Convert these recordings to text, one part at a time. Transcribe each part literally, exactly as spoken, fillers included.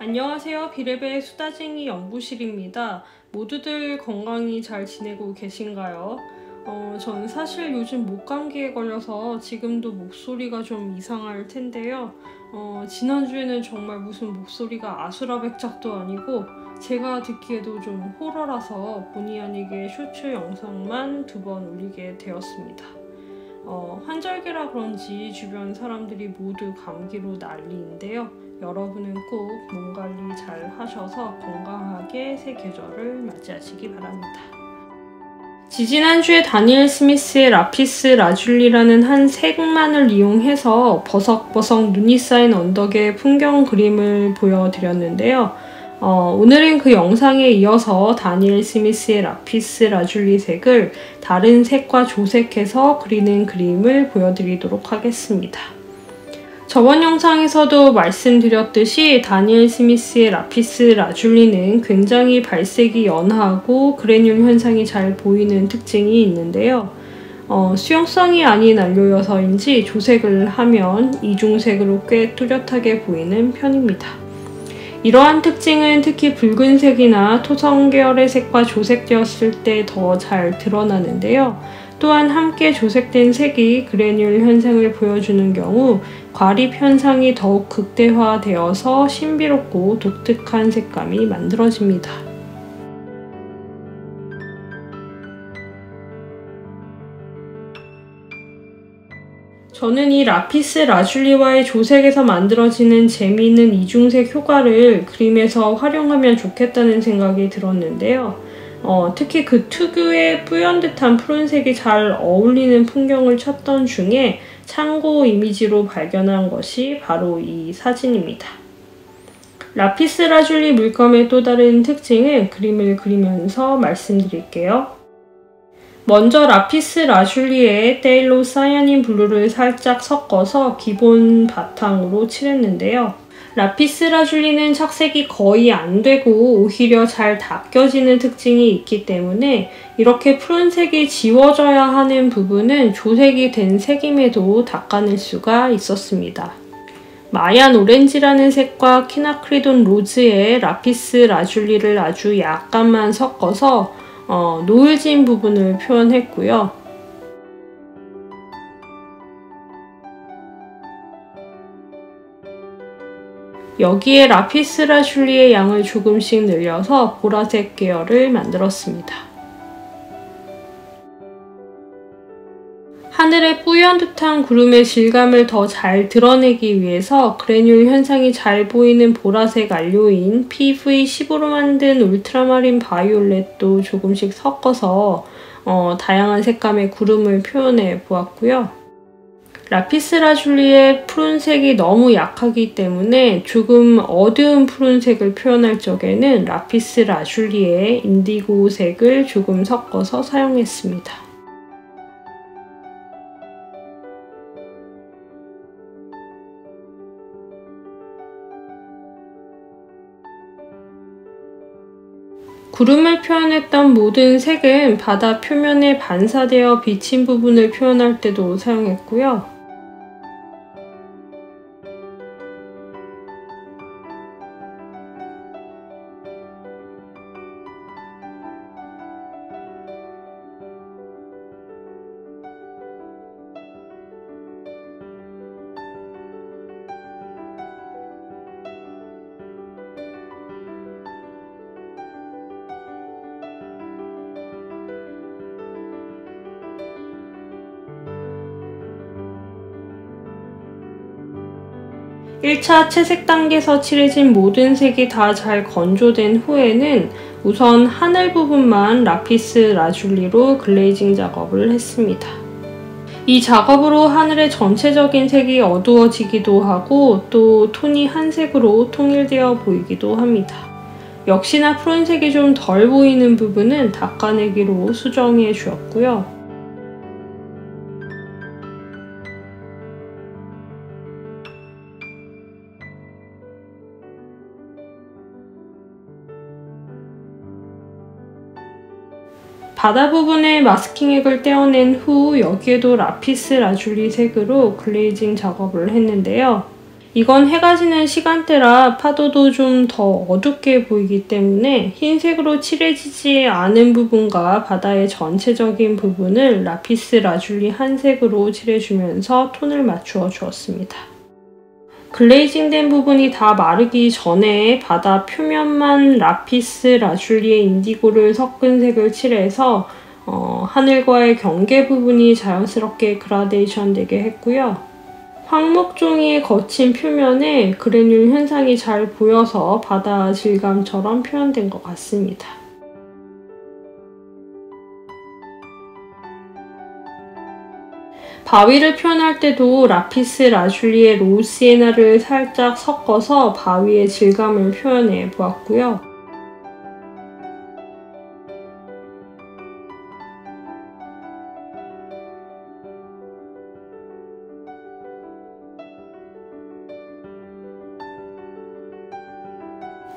안녕하세요. 비레베 수다쟁이 연구실입니다. 모두들 건강히 잘 지내고 계신가요? 어, 전 사실 요즘 목감기에 걸려서 지금도 목소리가 좀 이상할 텐데요. 어, 지난주에는 정말 무슨 목소리가 아수라백작도 아니고 제가 듣기에도 좀 호러라서 본의 아니게 쇼츠 영상만 두 번 올리게 되었습니다. 어, 환절기라 그런지 주변 사람들이 모두 감기로 난리인데요. 여러분은 꼭 몸 관리 잘 하셔서 건강하게 새 계절을 맞이하시기 바랍니다. 지지난주에 다니엘 스미스의 라피스 라줄리라는 한 색만을 이용해서 버석버석 눈이 쌓인 언덕의 풍경 그림을 보여드렸는데요. 어, 오늘은 그 영상에 이어서 다니엘 스미스의 라피스 라줄리 색을 다른 색과 조색해서 그리는 그림을 보여드리도록 하겠습니다. 저번 영상에서도 말씀드렸듯이 다니엘 스미스의 라피스 라줄리는 굉장히 발색이 연하고 그래뉼 현상이 잘 보이는 특징이 있는데요. 어, 수용성이 아닌 안료여서인지 조색을 하면 이중색으로 꽤 뚜렷하게 보이는 편입니다. 이러한 특징은 특히 붉은색이나 토성 계열의 색과 조색되었을 때 더 잘 드러나는데요. 또한 함께 조색된 색이 그래뉼 현상을 보여주는 경우 과립 현상이 더욱 극대화되어서 신비롭고 독특한 색감이 만들어집니다. 저는 이 라피스 라줄리와의 조색에서 만들어지는 재미있는 이중색 효과를 그림에서 활용하면 좋겠다는 생각이 들었는데요. 어, 특히 그 특유의 뿌연 듯한 푸른색이 잘 어울리는 풍경을 찾던 중에 참고 이미지로 발견한 것이 바로 이 사진입니다. 라피스 라줄리 물감의 또 다른 특징은 그림을 그리면서 말씀드릴게요. 먼저 라피스 라줄리에 테일로 사이아닌 블루를 살짝 섞어서 기본 바탕으로 칠했는데요. 라피스 라줄리는 착색이 거의 안 되고 오히려 잘 닦여지는 특징이 있기 때문에 이렇게 푸른색이 지워져야 하는 부분은 조색이 된 색임에도 닦아낼 수가 있었습니다. 마얀 오렌지라는 색과 키나크리돈 로즈의 라피스 라줄리를 아주 약간만 섞어서 어, 노을진 부분을 표현했고요. 여기에 라피스 라줄리의 양을 조금씩 늘려서 보라색 계열을 만들었습니다. 하늘의 뿌연 듯한 구름의 질감을 더 잘 드러내기 위해서 그래뉼 현상이 잘 보이는 보라색 안료인 피브이십으로 만든 울트라마린 바이올렛도 조금씩 섞어서 어, 다양한 색감의 구름을 표현해 보았고요. 라피스 라줄리의 푸른색이 너무 약하기 때문에 조금 어두운 푸른색을 표현할 적에는 라피스 라줄리의 인디고 색을 조금 섞어서 사용했습니다. 구름을 표현했던 모든 색은 바다 표면에 반사되어 비친 부분을 표현할 때도 사용했고요. 일 차 채색 단계에서 칠해진 모든 색이 다 잘 건조된 후에는 우선 하늘 부분만 라피스 라줄리로 글레이징 작업을 했습니다. 이 작업으로 하늘의 전체적인 색이 어두워지기도 하고 또 톤이 한색으로 통일되어 보이기도 합니다. 역시나 푸른색이 좀 덜 보이는 부분은 닦아내기로 수정해 주었고요. 바다 부분에 마스킹액을 떼어낸 후 여기에도 라피스 라줄리 색으로 글레이징 작업을 했는데요. 이건 해가 지는 시간대라 파도도 좀 더 어둡게 보이기 때문에 흰색으로 칠해지지 않은 부분과 바다의 전체적인 부분을 라피스 라줄리 한 색으로 칠해주면서 톤을 맞추어 주었습니다. 글레이징된 부분이 다 마르기 전에 바다 표면만 라피스 라줄리의 인디고를 섞은 색을 칠해서 어, 하늘과의 경계 부분이 자연스럽게 그라데이션 되게 했고요. 황목종이의 거친 표면에 그래놀 현상이 잘 보여서 바다 질감처럼 표현된 것 같습니다. 바위를 표현할 때도 라피스 라줄리의 로우시에나를 살짝 섞어서 바위의 질감을 표현해 보았고요.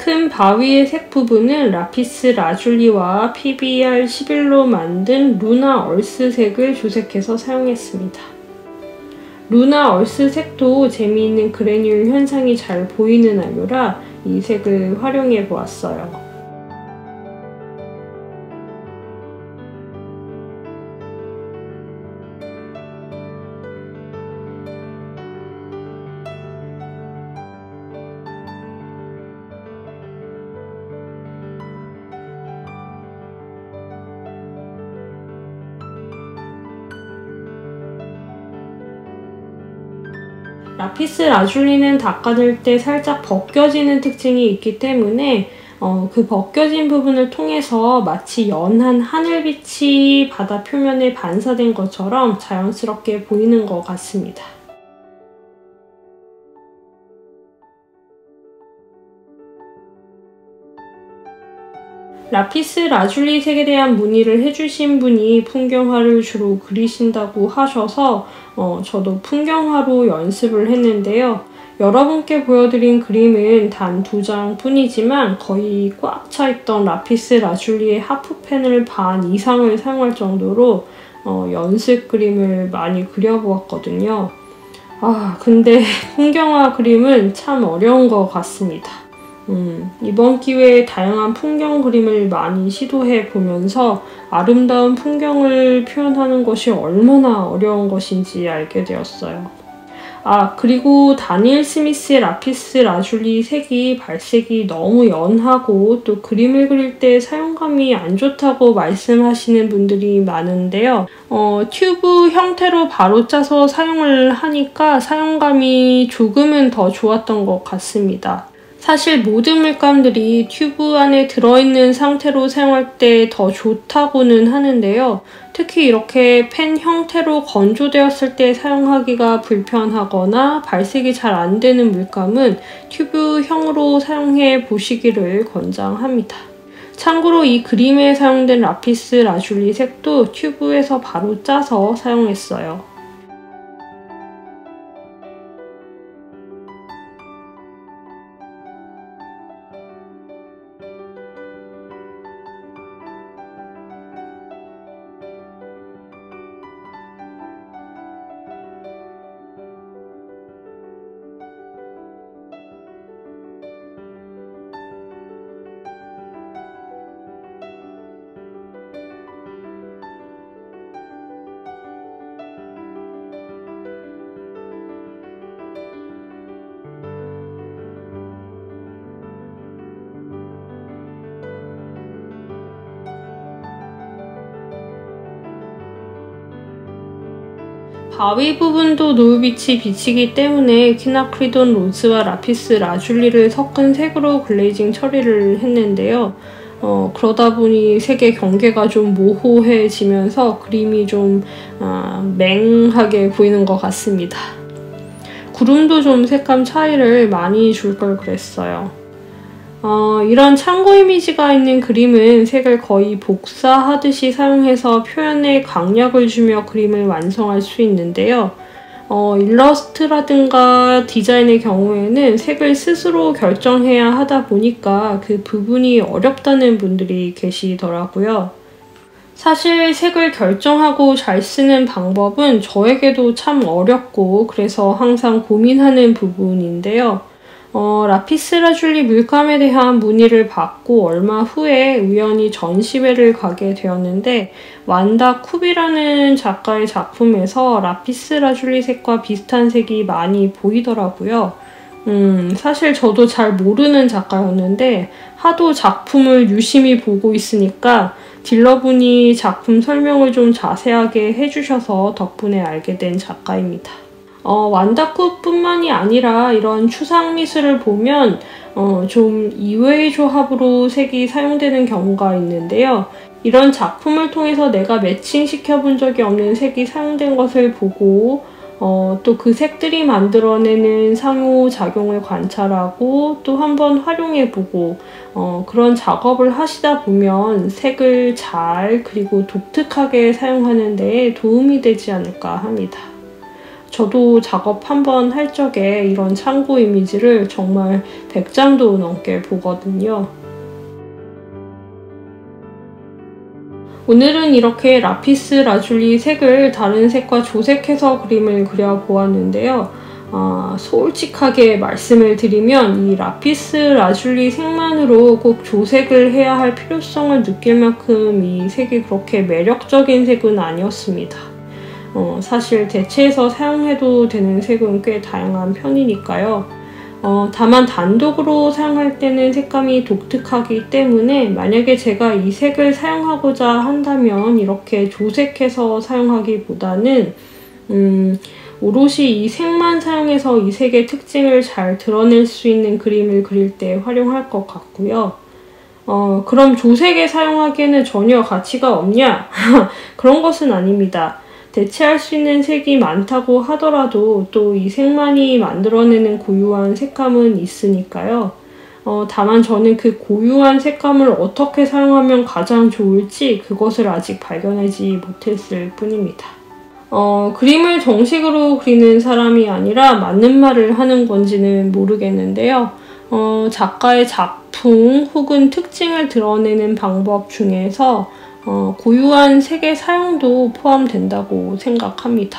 큰 바위의 색 부분은 라피스 라줄리와 피비알 십일로 만든 루나 얼스 색을 조색해서 사용했습니다. 루나 얼스 색도 재미있는 그래놀 현상이 잘 보이는 안료라 이 색을 활용해 보았어요. 라피스 라줄리는 닦아낼 때 살짝 벗겨지는 특징이 있기 때문에 어, 그 벗겨진 부분을 통해서 마치 연한 하늘빛이 바다 표면에 반사된 것처럼 자연스럽게 보이는 것 같습니다. 라피스 라줄리 색에 대한 문의를 해주신 분이 풍경화를 주로 그리신다고 하셔서 어, 저도 풍경화로 연습을 했는데요. 여러분께 보여드린 그림은 단 두 장 뿐이지만 거의 꽉 차있던 라피스 라줄리의 하프펜을 반 이상을 사용할 정도로 어, 연습 그림을 많이 그려보았거든요. 아, 근데 풍경화 그림은 참 어려운 것 같습니다. 음, 이번 기회에 다양한 풍경 그림을 많이 시도해 보면서 아름다운 풍경을 표현하는 것이 얼마나 어려운 것인지 알게 되었어요. 아, 그리고 다니엘 스미스의 라피스 라줄리 색이 발색이 너무 연하고 또 그림을 그릴 때 사용감이 안 좋다고 말씀하시는 분들이 많은데요. 어, 튜브 형태로 바로 짜서 사용을 하니까 사용감이 조금은 더 좋았던 것 같습니다. 사실 모든 물감들이 튜브 안에 들어있는 상태로 사용할 때 더 좋다고는 하는데요. 특히 이렇게 펜 형태로 건조되었을 때 사용하기가 불편하거나 발색이 잘 안 되는 물감은 튜브형으로 사용해 보시기를 권장합니다. 참고로 이 그림에 사용된 라피스 라줄리 색도 튜브에서 바로 짜서 사용했어요. 바위 부분도 노을빛이 비치기 때문에 키나크리돈 로즈와 라피스 라줄리를 섞은 색으로 글레이징 처리를 했는데요. 어, 그러다 보니 색의 경계가 좀 모호해지면서 그림이 좀 아, 맹하게 보이는 것 같습니다. 구름도 좀 색감 차이를 많이 줄 걸 그랬어요. 어, 이런 창고 이미지가 있는 그림은 색을 거의 복사하듯이 사용해서 표현에 강약을 주며 그림을 완성할 수 있는데요. 어, 일러스트라든가 디자인의 경우에는 색을 스스로 결정해야 하다 보니까 그 부분이 어렵다는 분들이 계시더라고요. 사실 색을 결정하고 잘 쓰는 방법은 저에게도 참 어렵고 그래서 항상 고민하는 부분인데요. 어, 라피스라줄리 물감에 대한 문의를 받고 얼마 후에 우연히 전시회를 가게 되었는데 완다 쿱이라는 작가의 작품에서 라피스라줄리 색과 비슷한 색이 많이 보이더라고요. 음, 사실 저도 잘 모르는 작가였는데 하도 작품을 유심히 보고 있으니까 딜러분이 작품 설명을 좀 자세하게 해주셔서 덕분에 알게 된 작가입니다. 어, 완다쿠 뿐만이 아니라 이런 추상 미술을 보면 어, 좀 이외의 조합으로 색이 사용되는 경우가 있는데요. 이런 작품을 통해서 내가 매칭시켜 본 적이 없는 색이 사용된 것을 보고 어, 또 그 색들이 만들어내는 상호작용을 관찰하고 또 한번 활용해보고 어, 그런 작업을 하시다 보면 색을 잘 그리고 독특하게 사용하는 데 도움이 되지 않을까 합니다. 저도 작업 한번 할 적에 이런 참고 이미지를 정말 백 장도 넘게 보거든요. 오늘은 이렇게 라피스 라줄리 색을 다른 색과 조색해서 그림을 그려보았는데요. 아, 솔직하게 말씀을 드리면 이 라피스 라줄리 색만으로 꼭 조색을 해야 할 필요성을 느낄 만큼 이 색이 그렇게 매력적인 색은 아니었습니다. 어, 사실 대체해서 사용해도 되는 색은 꽤 다양한 편이니까요. 어, 다만 단독으로 사용할 때는 색감이 독특하기 때문에 만약에 제가 이 색을 사용하고자 한다면 이렇게 조색해서 사용하기보다는 음, 오롯이 이 색만 사용해서 이 색의 특징을 잘 드러낼 수 있는 그림을 그릴 때 활용할 것 같고요. 어, 그럼 조색에 사용하기에는 전혀 가치가 없냐? 그런 것은 아닙니다. 대체할 수 있는 색이 많다고 하더라도 또 이 색만이 만들어내는 고유한 색감은 있으니까요. 어, 다만 저는 그 고유한 색감을 어떻게 사용하면 가장 좋을지 그것을 아직 발견하지 못했을 뿐입니다. 어, 그림을 정식으로 그리는 사람이 아니라 맞는 말을 하는 건지는 모르겠는데요. 어, 작가의 작품 혹은 특징을 드러내는 방법 중에서 어, 고유한 색의 사용도 포함된다고 생각합니다.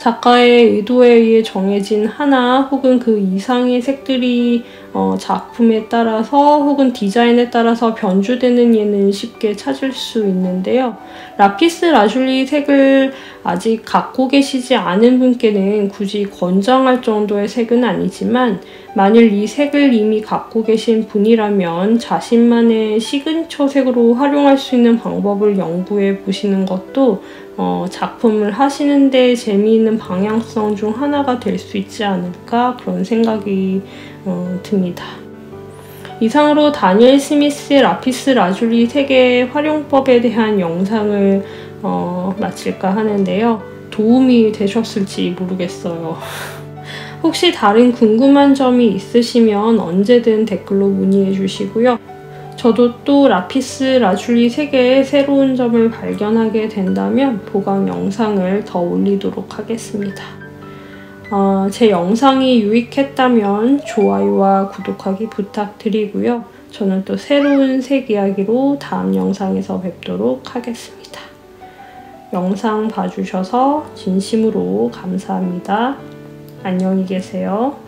작가의 의도에 의해 정해진 하나 혹은 그 이상의 색들이 어, 작품에 따라서 혹은 디자인에 따라서 변주되는 예는 쉽게 찾을 수 있는데요. 라피스 라줄리 색을 아직 갖고 계시지 않은 분께는 굳이 권장할 정도의 색은 아니지만 만일 이 색을 이미 갖고 계신 분이라면 자신만의 시그니처 색으로 활용할 수 있는 방법을 연구해 보시는 것도 어, 작품을 하시는 데 재미있는 방향성 중 하나가 될 수 있지 않을까 그런 생각이 어, 듭니다. 이상으로 다니엘 스미스의 라피스 라줄리 색의 활용법에 대한 영상을 어, 마칠까 하는데요. 도움이 되셨을지 모르겠어요. 혹시 다른 궁금한 점이 있으시면 언제든 댓글로 문의해 주시고요. 저도 또 라피스 라줄리 색의 새로운 점을 발견하게 된다면 보강 영상을 더 올리도록 하겠습니다. 어, 제 영상이 유익했다면 좋아요와 구독하기 부탁드리고요. 저는 또 새로운 색 이야기로 다음 영상에서 뵙도록 하겠습니다. 영상 봐주셔서 진심으로 감사합니다. 안녕히 계세요.